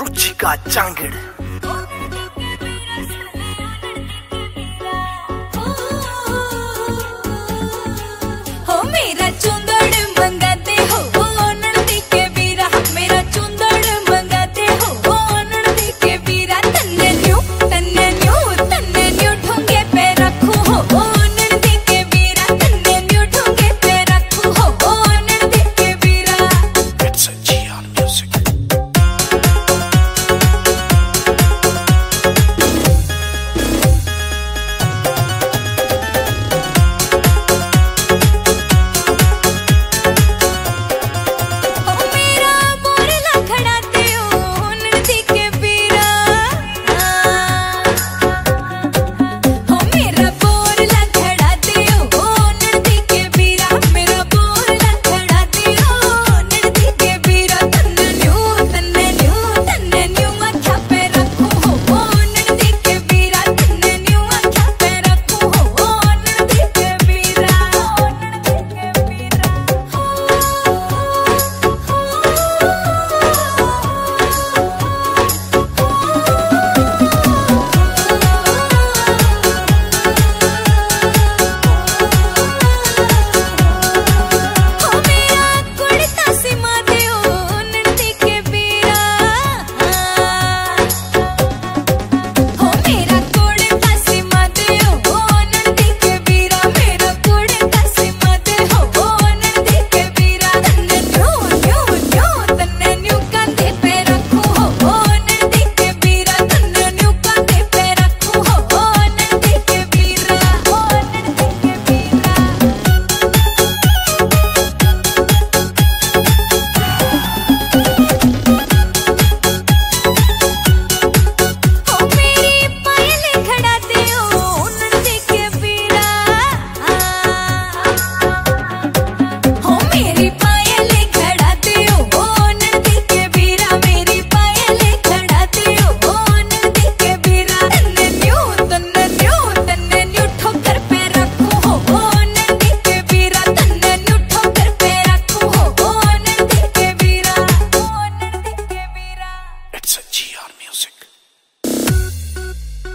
Ruchika Jangid.